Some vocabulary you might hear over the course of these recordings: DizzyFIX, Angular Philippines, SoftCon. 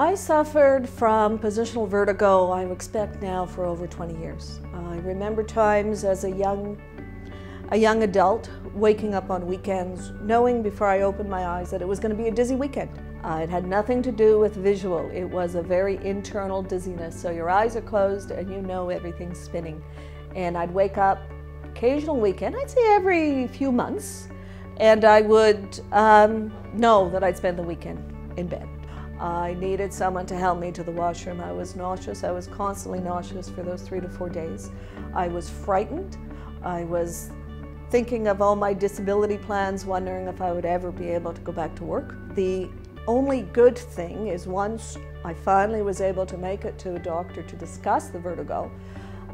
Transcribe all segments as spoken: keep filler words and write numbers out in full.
I suffered from positional vertigo, I expect now, for over twenty years. I remember times as a young, a young adult waking up on weekends, knowing before I opened my eyes that it was going to be a dizzy weekend. Uh, it had nothing to do with visual. It was a very internal dizziness. So your eyes are closed and you know everything's spinning. And I'd wake up occasional weekend, I'd say every few months, and I would um, know that I'd spend the weekend in bed. I needed someone to help me to the washroom. I was nauseous. I was constantly nauseous for those three to four days. I was frightened. I was thinking of all my disability plans, wondering if I would ever be able to go back to work. The only good thing is once I finally was able to make it to a doctor to discuss the vertigo,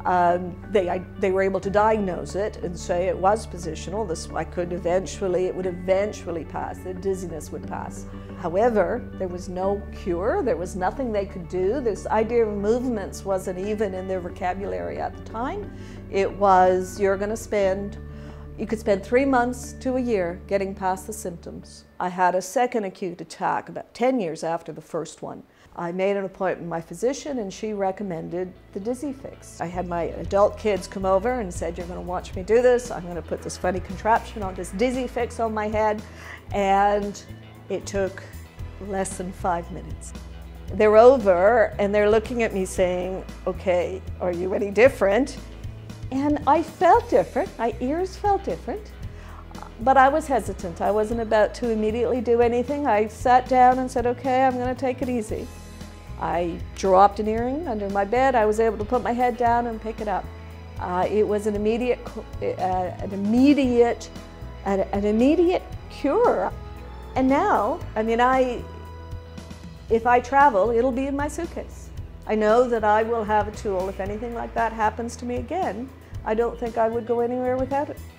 Um, they, I, they were able to diagnose it and say it was positional. This I could eventually, it would eventually pass, the dizziness would pass. However, there was no cure, there was nothing they could do. This idea of movements wasn't even in their vocabulary at the time. It was, you're going to spend, you could spend three months to a year getting past the symptoms. I had a second acute attack about ten years after the first one. I made an appointment with my physician and she recommended the DizzyFIX. I had my adult kids come over and said, you're going to watch me do this. I'm going to put this funny contraption on, this DizzyFIX on my head. And it took less than five minutes. They're over and they're looking at me saying, okay, are you any different? And I felt different. My ears felt different. But I was hesitant. I wasn't about to immediately do anything. I sat down and said, okay, I'm going to take it easy. I dropped an earring under my bed. I was able to put my head down and pick it up. Uh, it was an immediate, uh, an immediate, an, an immediate cure. And now, I mean, I, if I travel, it'll be in my suitcase. I know that I will have a tool. If anything like that happens to me again, I don't think I would go anywhere without it.